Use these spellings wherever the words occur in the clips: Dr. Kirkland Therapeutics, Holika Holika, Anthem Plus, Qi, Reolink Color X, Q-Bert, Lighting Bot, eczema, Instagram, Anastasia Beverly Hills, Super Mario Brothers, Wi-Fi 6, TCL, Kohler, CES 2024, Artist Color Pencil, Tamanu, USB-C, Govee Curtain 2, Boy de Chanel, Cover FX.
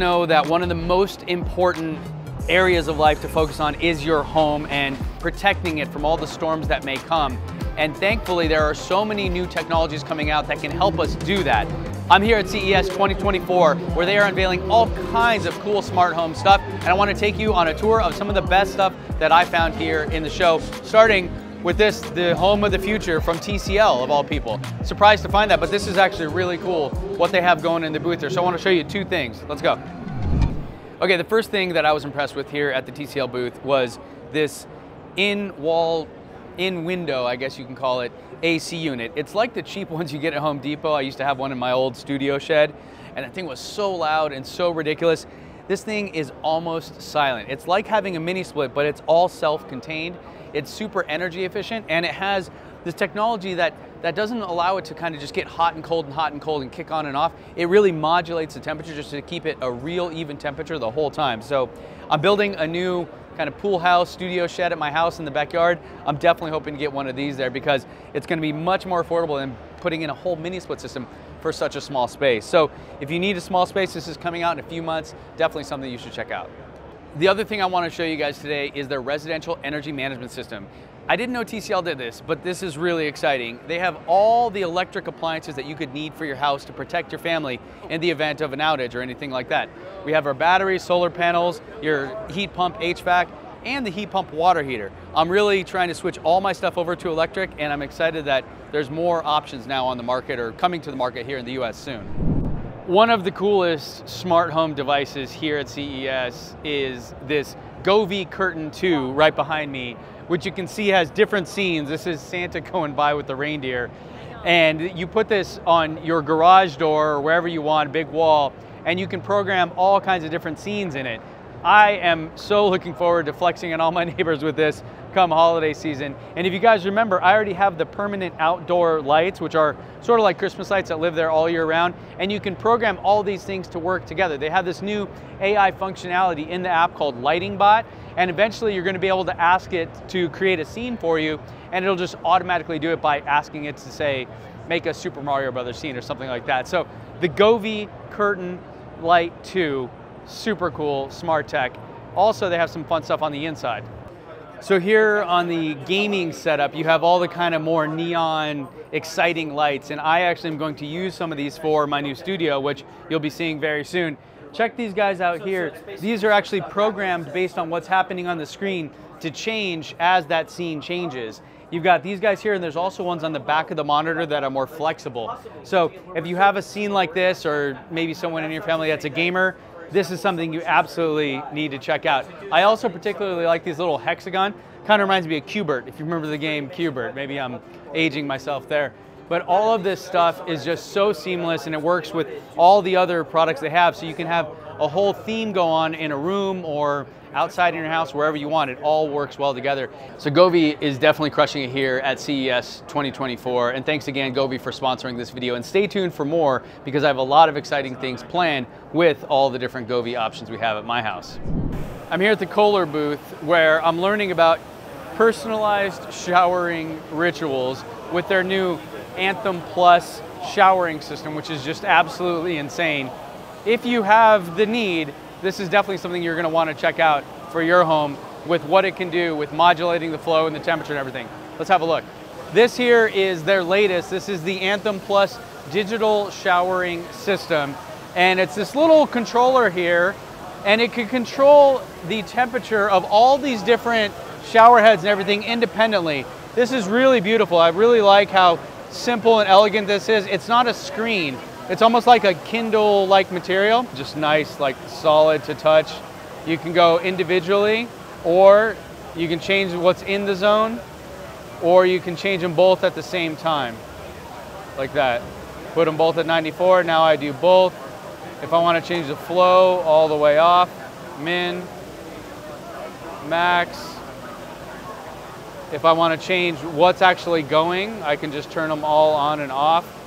know that one of the most important areas of life to focus on is your home and protecting it from all the storms that may come. And thankfully, there are so many new technologies coming out that can help us do that. I'm here at CES 2024, where they are unveiling all kinds of cool smart home stuff. And I want to take you on a tour of some of the best stuff that I found here in the show, starting with this, the home of the future from TCL of all people. Surprised to find that, but this is actually really cool what they have going in the booth there. So I want to show you two things. Let's go. Okay, the first thing that I was impressed with here at the TCL booth was this in-wall, in-window, I guess you can call it, AC unit. It's like the cheap ones you get at Home Depot. I used to have one in my old studio shed, and that thing was so loud and so ridiculous. This thing is almost silent. It's like having a mini split, but it's all self-contained. It's super energy efficient, and it has this technology that doesn't allow it to kind of just get hot and cold and hot and cold and kick on and off. It really modulates the temperature just to keep it a real even temperature the whole time. So I'm building a new kind of pool house, studio shed at my house in the backyard. I'm definitely hoping to get one of these there because it's going to be much more affordable than putting in a whole mini split system for such a small space. So if you need a small space, this is coming out in a few months. Definitely something you should check out. The other thing I want to show you guys today is their residential energy management system. I didn't know TCL did this, but this is really exciting. They have all the electric appliances that you could need for your house to protect your family in the event of an outage or anything like that. We have our batteries, solar panels, your heat pump HVAC, and the heat pump water heater. I'm really trying to switch all my stuff over to electric, and I'm excited that there's more options now on the market or coming to the market here in the US soon. One of the coolest smart home devices here at CES is this Govee Curtain 2 right behind me, which you can see has different scenes. This is Santa going by with the reindeer. And you put this on your garage door or wherever you want, a big wall, and you can program all kinds of different scenes in it. I am so looking forward to flexing on all my neighbors with this come holiday season. And if you guys remember, I already have the permanent outdoor lights, which are sort of like Christmas lights that live there all year round. And you can program all these things to work together. They have this new AI functionality in the app called Lighting Bot. And eventually you're going to be able to ask it to create a scene for you, and it'll just automatically do it by asking it to say, make a Super Mario Brothers scene or something like that. So the Govee Curtain Light 2, super cool, smart tech. Also, they have some fun stuff on the inside. So here on the gaming setup, you have all the kind of more neon, exciting lights, and I actually am going to use some of these for my new studio, which you'll be seeing very soon. Check these guys out here. These are actually programmed based on what's happening on the screen to change as that scene changes. You've got these guys here, and there's also ones on the back of the monitor that are more flexible. So if you have a scene like this, or maybe someone in your family that's a gamer, this is something you absolutely need to check out. I also particularly like these little hexagon. Kind of reminds me of Q-Bert, if you remember the game Q-Bert. Maybe I'm aging myself there. But all of this stuff is just so seamless, and it works with all the other products they have, so you can have a whole theme go on in a room or outside in your house, wherever you want. It all works well together. So Govee is definitely crushing it here at CES 2024. And thanks again, Govee, for sponsoring this video. And stay tuned for more, because I have a lot of exciting things planned with all the different Govee options we have at my house. I'm here at the Kohler booth, where I'm learning about personalized showering rituals with their new Anthem Plus showering system, which is just absolutely insane. If you have the need, this is definitely something you're going to want to check out for your home with what it can do with modulating the flow and the temperature and everything. Let's have a look. This here is their latest. This is the Anthem Plus digital showering system. And it's this little controller here, and it can control the temperature of all these different shower heads and everything independently. This is really beautiful. I really like how simple and elegant this is. It's not a screen. It's almost like a Kindle-like material. Just nice, like solid to touch. You can go individually, or you can change what's in the zone, or you can change them both at the same time. Like that. Put them both at 94. Now I do both. If I want to change the flow all the way off, min, max. If I want to change what's actually going, I can just turn them all on and off.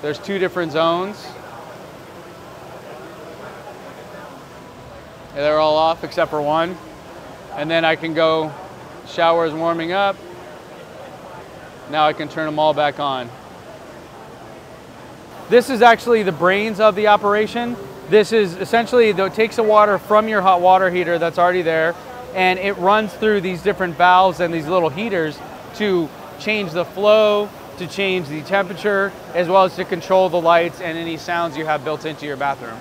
There's two different zones. And they're all off except for one. And then I can go, showers warming up. Now I can turn them all back on. This is actually the brains of the operation. This is essentially, though, it takes the water from your hot water heater that's already there, and it runs through these different valves and these little heaters to change the flow, to change the temperature, as well as to control the lights and any sounds you have built into your bathroom.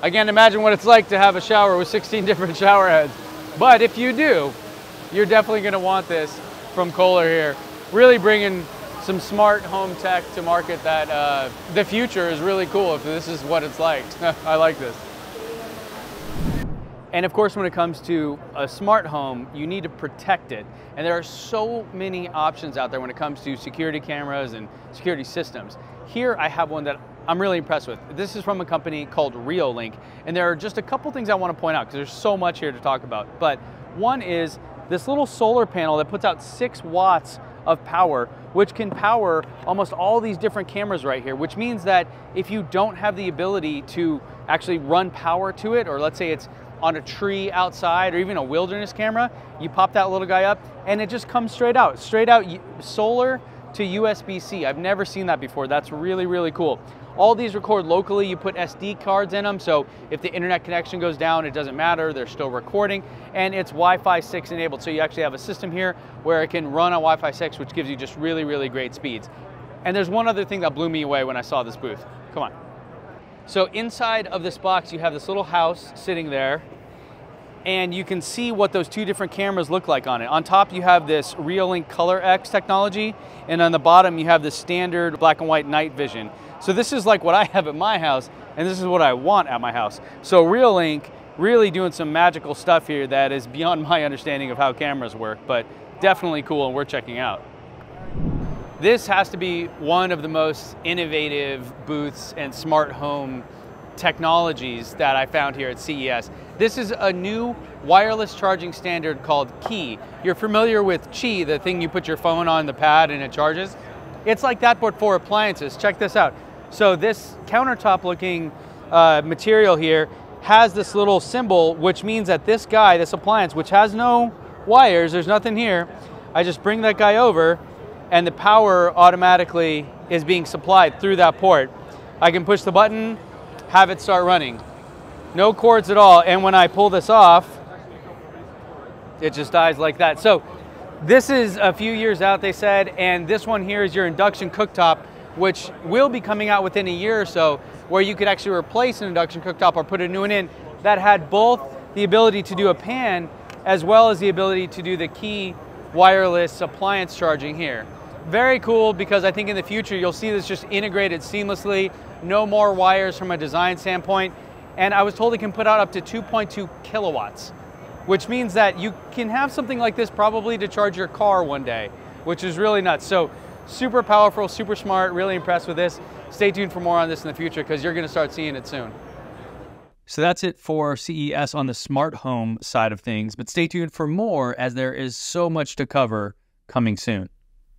Again, imagine what it's like to have a shower with 16 different shower heads. But if you do, you're definitely going to want this from Kohler here. Really bringing some smart home tech to market that the future is really cool if this is what it's like. I like this. And of course, when it comes to a smart home, you need to protect it. And there are so many options out there when it comes to security cameras and security systems. Here I have one that I'm really impressed with. This is from a company called Reolink. And there are just a couple things I want to point out because there's so much here to talk about. But one is this little solar panel that puts out 6 watts of power, which can power almost all these different cameras right here, which means that if you don't have the ability to actually run power to it, or let's say it's on a tree outside or even a wilderness camera, you pop that little guy up and it just comes straight out solar to USB-C. I've never seen that before. That's really, really cool. All these record locally. You put SD cards in them, so if the internet connection goes down, it doesn't matter. They're still recording, and it's Wi-Fi 6 enabled, so you actually have a system here where it can run on Wi-Fi 6, which gives you just really, really great speeds. And there's one other thing that blew me away when I saw this booth. Come on. So inside of this box, you have this little house sitting there, and you can see what those two different cameras look like on it. On top, you have this Reolink Color X technology, and on the bottom, you have the standard black and white night vision. So this is like what I have at my house, and this is what I want at my house. So Reolink really doing some magical stuff here that is beyond my understanding of how cameras work, but definitely cool, and we're checking out. This has to be one of the most innovative booths and smart home technologies that I found here at CES. This is a new wireless charging standard called Qi. You're familiar with Qi, the thing you put your phone on the pad and it charges. It's like that, but for appliances. Check this out. So this countertop looking material here has this little symbol, which means that this guy, this appliance, which has no wires, there's nothing here. I just bring that guy over and the power automatically is being supplied through that port. I can push the button, have it start running. No cords at all, and when I pull this off, it just dies like that. So this is a few years out, they said, and this one here is your induction cooktop, which will be coming out within a year or so, where you could actually replace an induction cooktop or put a new one in that had both the ability to do a pan as well as the ability to do the Qi wireless appliance charging here. Very cool, because I think in the future you'll see this just integrated seamlessly. No more wires from a design standpoint. And I was told it can put out up to 2.2 kilowatts, which means that you can have something like this probably to charge your car one day, which is really nuts. So super powerful, super smart, really impressed with this. Stay tuned for more on this in the future because you're going to start seeing it soon. So that's it for CES on the smart home side of things, but stay tuned for more as there is so much to cover coming soon.